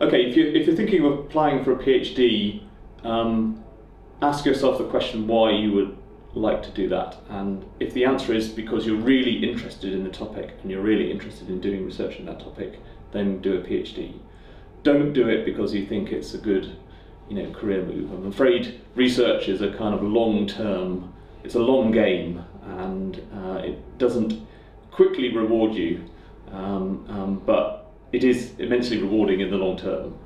Okay, if you're thinking of applying for a PhD, ask yourself the question why you would like to do that, and if the answer is because you're really interested in the topic and you're really interested in doing research in that topic, then do a PhD. Don't do it because you think it's a good, career move. I'm afraid research is a kind of long-term, it's a long game, and it doesn't quickly reward you, but it is immensely rewarding in the long term.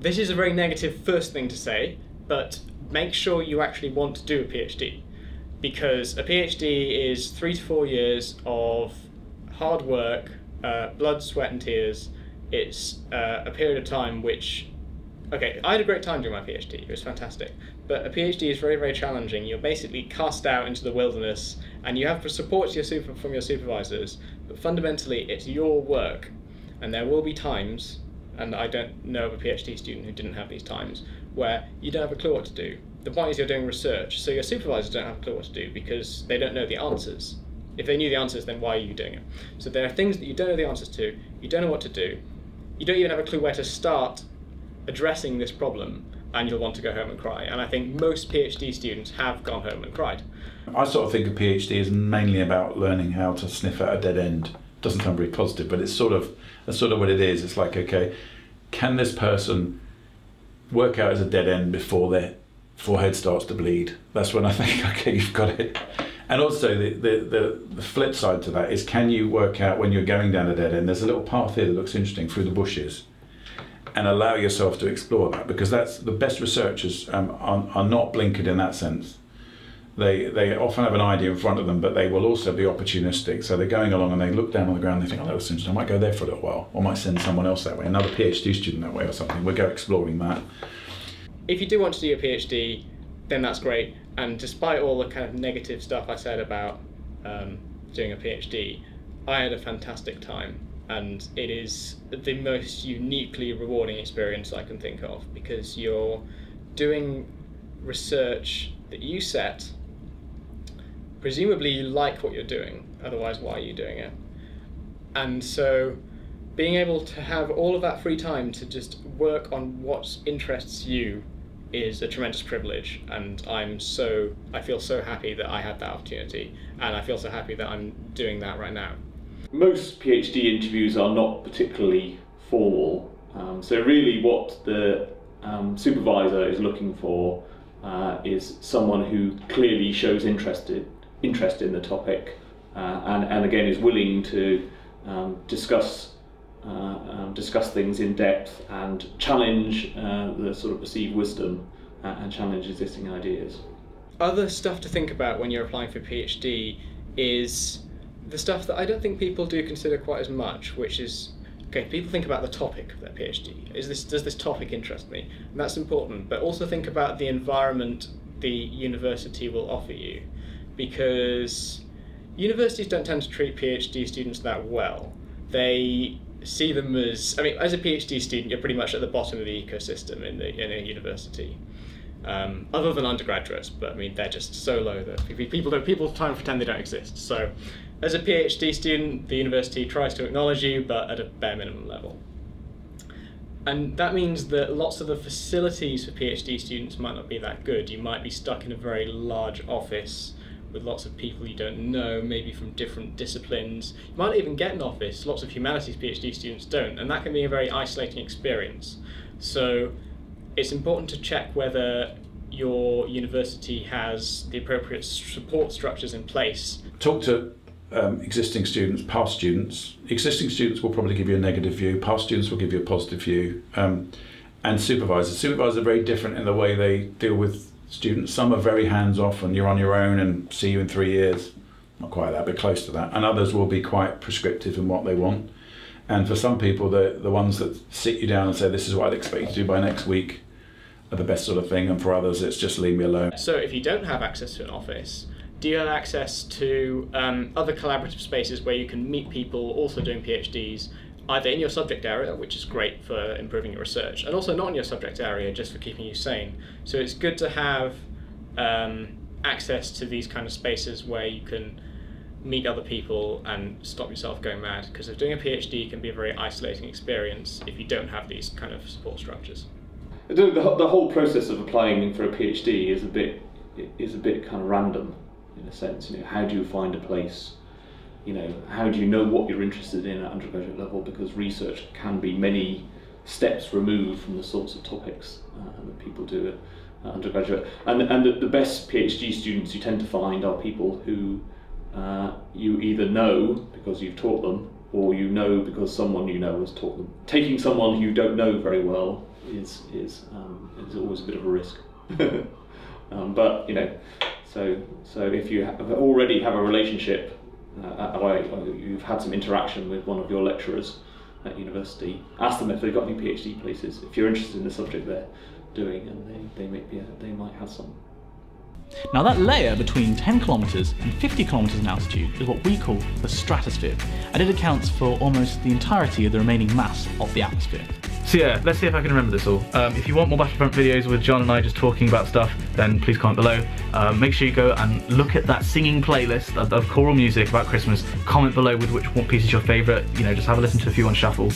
This is a very negative first thing to say, but make sure you actually want to do a PhD, because a PhD is 3 to 4 years of hard work, blood, sweat and tears. It's a period of time which, okay, I had a great time doing my PhD, it was fantastic, but a PhD is very, very challenging. You're basically cast out into the wilderness and you have support from your supervisors, but fundamentally it's your work, and there will be times, and I don't know of a PhD student who didn't have these times, where you don't have a clue what to do. The point is you're doing research, so your supervisors don't have a clue what to do because they don't know the answers. If they knew the answers, then why are you doing it? So there are things that you don't know the answers to, you don't know what to do, you don't even have a clue where to start addressing this problem, and you'll want to go home and cry. And I think most PhD students have gone home and cried. I sort of think a PhD is mainly about learning how to sniff out a dead end. Doesn't sound very positive, but it's sort of what it is. It's like, okay, can this person work out as a dead end before they're forehead starts to bleed? That's when I think, okay, you've got it. And also the flip side to that is, can you work out when you're going down a dead end, there's a little path here that looks interesting through the bushes, and allow yourself to explore that, because that's the best researchers are not blinkered in that sense. They often have an idea in front of them, but they will also be opportunistic. So they're going along and they look down on the ground and they think, oh, that was interesting, I might go there for a little while, or I might send someone else that way, another PhD student that way or something, we'll go exploring that. If you do want to do your PhD, then that's great, and despite all the kind of negative stuff I said about doing a PhD, I had a fantastic time, and it is the most uniquely rewarding experience I can think of, because you're doing research that you set, presumably you like what you're doing, otherwise why are you doing it? And so being able to have all of that free time to just work on what interests you is a tremendous privilege, and I feel so happy that I had that opportunity, and I feel so happy that I'm doing that right now. Most PhD interviews are not particularly formal, so really what the supervisor is looking for is someone who clearly shows interest in the topic, and again is willing to discuss things in depth and challenge the sort of perceived wisdom and challenge existing ideas. Other stuff to think about when you're applying for a PhD is the stuff that I don't think people do consider quite as much, which is, okay, people think about the topic of their PhD. Does this topic interest me? And that's important, but also think about the environment the university will offer you, because universities don't tend to treat PhD students that well. They see them as, as a PhD student, you're pretty much at the bottom of the ecosystem in a university, other than undergraduates. But they're just so low that people try and pretend they don't exist. So, as a PhD student, the university tries to acknowledge you, but at a bare minimum level. And that means that lots of the facilities for PhD students might not be that good. You might be stuck in a very large office with lots of people you don't know, maybe from different disciplines. You might not even get an office. Lots of humanities PhD students don't, and that can be a very isolating experience. So it's important to check whether your university has the appropriate support structures in place. Talk to existing students, past students. Existing students will probably give you a negative view, past students will give you a positive view, and supervisors. Supervisors are very different in the way they deal with students. Some are very hands-off and you're on your own and see you in 3 years, not quite that, but close to that, and others will be quite prescriptive in what they want. And for some people, the ones that sit you down and say this is what I'd expect you to do by next week are the best sort of thing, and for others it's just leave me alone. So if you don't have access to an office, do you have access to other collaborative spaces where you can meet people also doing PhDs, either in your subject area, which is great for improving your research, and also not in your subject area, just for keeping you sane. So it's good to have access to these kind of spaces where you can meet other people and stop yourself going mad, because doing a PhD can be a very isolating experience if you don't have these kind of support structures. The whole process of applying for a PhD is a bit kind of random, in a sense. You know, how do you find a place? You know, how do you know what you're interested in at undergraduate level? Because research can be many steps removed from the sorts of topics that people do at undergraduate. And the best PhD students you tend to find are people who you either know because you've taught them, or you know because someone you know has taught them. Taking someone who you don't know very well is always a bit of a risk. But you know, so if you already have a relationship, or you've had some interaction with one of your lecturers at university, ask them if they've got any PhD places, if you're interested in the subject they're doing, and they might have some. Now that layer between 10 kilometres and 50 kilometres in altitude is what we call the stratosphere, and it accounts for almost the entirety of the remaining mass of the atmosphere. So yeah, let's see if I can remember this all. If you want more Battlefront videos with John and I just talking about stuff, then please comment below. Make sure you go and look at that singing playlist of choral music about Christmas. Comment below with which one piece is your favourite. You know, just have a listen to a few on shuffle.